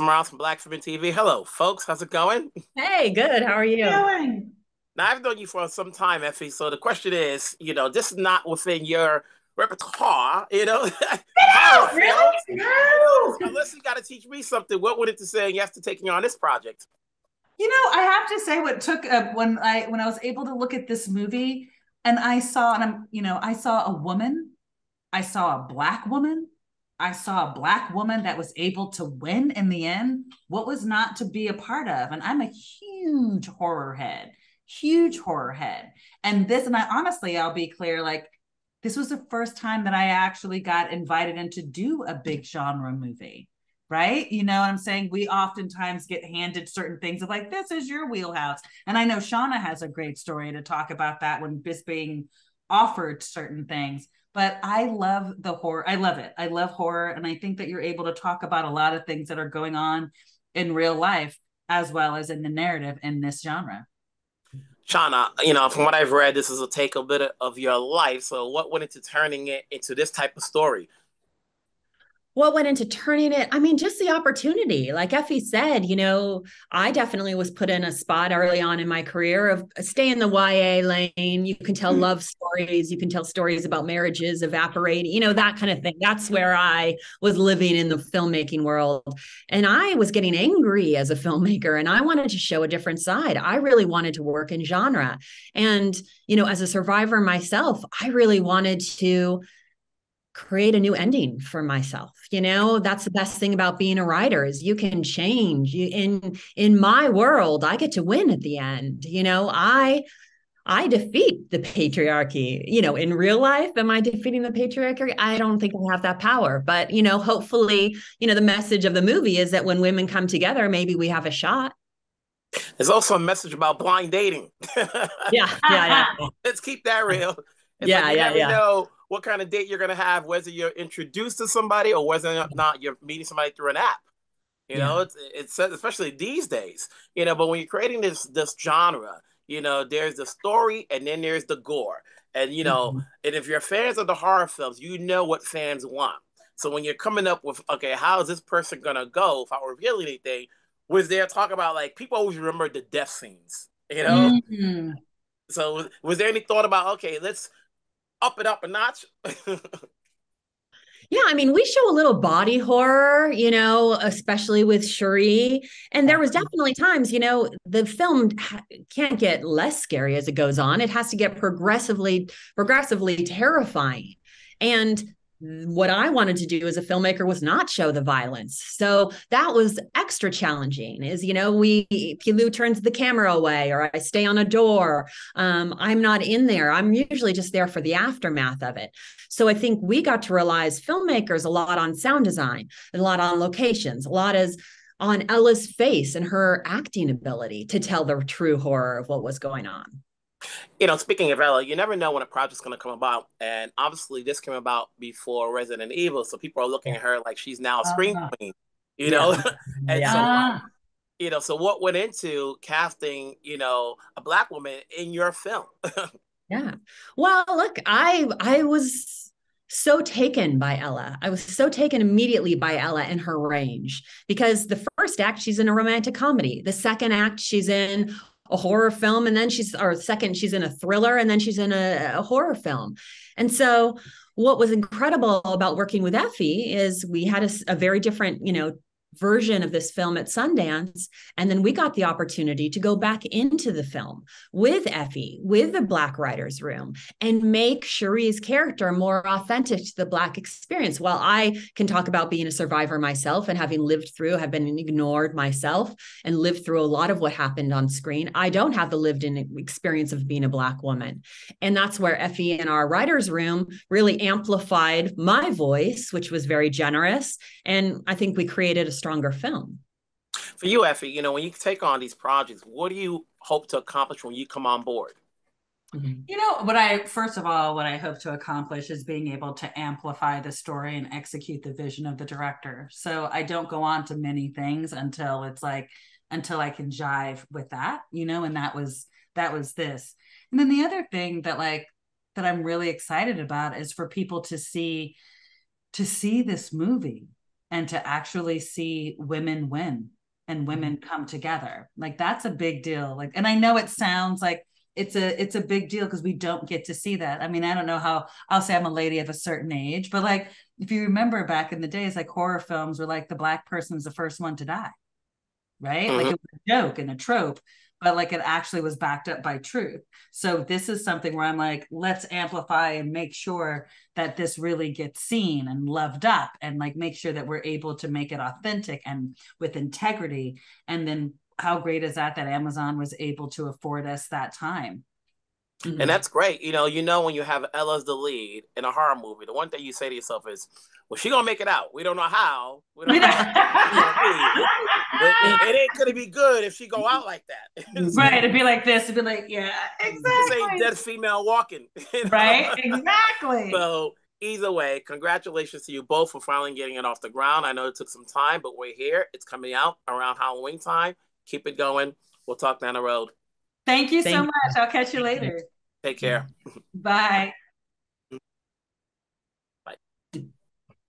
Morales from Blackfilm TV. Hello, folks. How's it going? Hey, good. How are you? Doing? Now, I've known you for some time, Effie. So the question is, you know, this is not within your repertoire, you know. Out, really? No. Unless you got to teach me something, what would it to say yes to taking on this project? You know, I have to say, what took when I was able to look at this movie, and I saw, I saw a woman, I saw a Black woman, I saw a Black woman that was able to win in the end. What was not to be a part of? And I'm a huge horror head, and this, and I honestly, I'll be clear, like, this was the first time that I actually got invited in to do a big genre movie, right? You know what I'm saying? We oftentimes get handed certain things of like, this is your wheelhouse. And I know Shana has a great story to talk about that when just being offered certain things. But I love the horror. I love it. I love horror. And I think that you're able to talk about a lot of things that are going on in real life as well as in the narrative in this genre. Shana, you know, from what I've read, this is a take a bit of your life. So what went into turning it into this type of story? What went into turning it? I mean, just the opportunity. Like Effie said, you know, I definitely was put in a spot early on in my career of stay in the YA lane. You can tell love stories. You can tell stories about marriages evaporating, you know, that kind of thing. That's where I was living in the filmmaking world. And I was getting angry as a filmmaker, and I wanted to show a different side. I really wanted to work in genre. And, you know, as a survivor myself, I really wanted to create a new ending for myself. You know, that's the best thing about being a writer is you can change. In my world, I get to win at the end. You know, I defeat the patriarchy. You know, in real life, am I defeating the patriarchy? I don't think I have that power. But, you know, hopefully, you know, the message of the movie is that when women come together, maybe we have a shot. There's also a message about blind dating. Yeah. Let's keep that real. You know, what kind of date you're going to have, whether you're introduced to somebody or whether or not you're meeting somebody through an app. You know, it's especially these days, you know, but when you're creating this genre, you know, there's the story and then there's the gore. And, you know, and if you're fans of the horror films, you know what fans want. So when you're coming up with, okay, how is this person going to go if I reveal anything, was there talk about, like, people always remember the death scenes, you know? So was there any thought about, okay, let's up it up a notch? Yeah, I mean, we show a little body horror, you know, especially with Cherie. And there was definitely times, you know, the film can't get less scary as it goes on. It has to get progressively terrifying. And what I wanted to do as a filmmaker was not show the violence. So that was extra challenging is, you know, Pilou turns the camera away, or I stay on a door. I'm not in there. I'm usually just there for the aftermath of it. So I think we got to rely as filmmakers a lot on sound design, a lot on locations, a lot as on Ella's face and her acting ability to tell the true horror of what was going on. You know, speaking of Ella, you never know when a project's going to come about. And obviously this came about before Resident Evil. So people are looking at her like she's now a screen queen, you know? So, you know, so what went into casting, you know, a Black woman in your film? Well, look, I was so taken by Ella. I was so taken immediately by Ella and her range, because the first act, she's in a romantic comedy. The second act, she's in a horror film, and then she's in a thriller, and then she's in a horror film. And so what was incredible about working with Effie is we had a very different, you know, version of this film at Sundance. And then we got the opportunity to go back into the film with Effie, with the Black writers room, and make Cherie's character more authentic to the Black experience. While I can talk about being a survivor myself and having lived through, have been ignored myself and lived through a lot of what happened on screen, I don't have the lived in experience of being a Black woman. And that's where Effie and our writers room really amplified my voice, which was very generous. And I think we created a stronger film. For you, Effie, you know, when you take on these projects, what do you hope to accomplish when you come on board? You know, what I hope to accomplish is being able to amplify the story and execute the vision of the director. So I don't go on to many things until I can jive with that, you know, and that was this. And then the other thing that I'm really excited about is for people to see this movie. and to actually see women win and women come together. Like, that's a big deal. Like, and I know it sounds like it's a big deal because we don't get to see that. I mean, I don't know how I'll say I'm a lady of a certain age, but like, if you remember back in the days, like horror films were like the black person was the first one to die. Right? Like, it was a joke and a trope, but like it actually was backed up by truth. So this is something where I'm like, let's amplify and make sure that this really gets seen and loved up, and like make sure that we're able to make it authentic and with integrity. And then how great is that Amazon was able to afford us that time? Mm-hmm. And that's great. You know, when you have Ella as the lead in a horror movie, the one thing you say to yourself is, well, she gonna make it out. We don't know how. We don't know how. It ain't gonna be good if she go out like that. Right, it'd be like this. It'd be like, yeah, exactly. This ain't dead female walking. You know? Right, exactly. So either way, congratulations to you both for finally getting it off the ground. I know it took some time, but we're here. It's coming out around Halloween time. Keep it going. We'll talk down the road. Thank you so much. I'll catch you later. Take care. Bye.